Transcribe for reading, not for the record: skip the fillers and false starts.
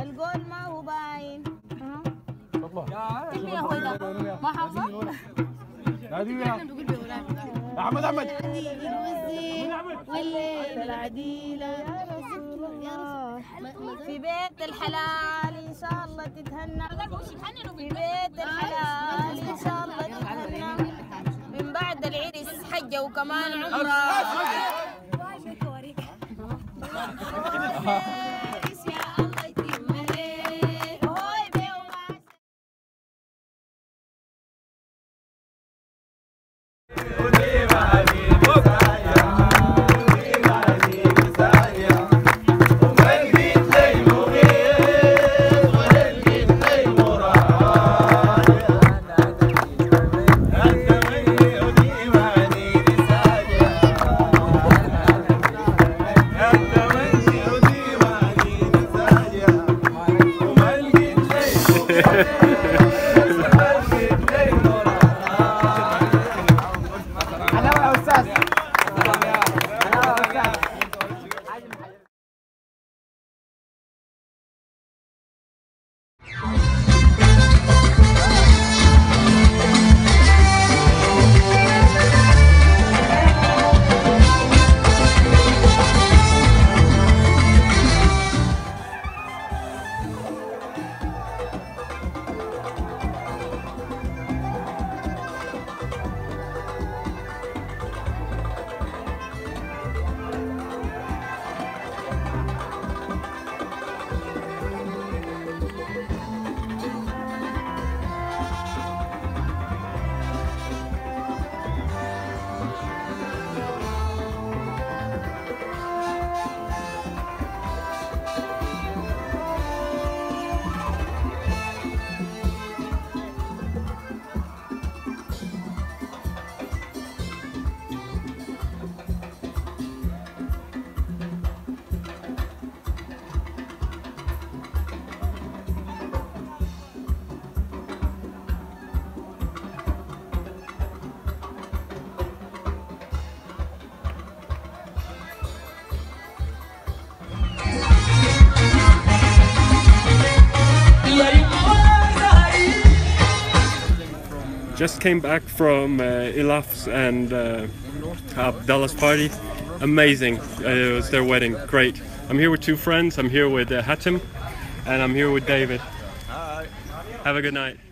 الجول ما هو باين. يا اخوي ده ما حافظ. احمد احمد والليل العديله يا رسول الله. في بيت الحلال ان شاء الله تتهنى. في بيت الحلال ان شاء الله تتهنى. من بعد العرس حجه وكمان عمره. Just came back from Elaaf's and Abdallah's party. Amazing, it was their wedding, great. I'm here with two friends, I'm here with Hatim and I'm here with David. Have a good night.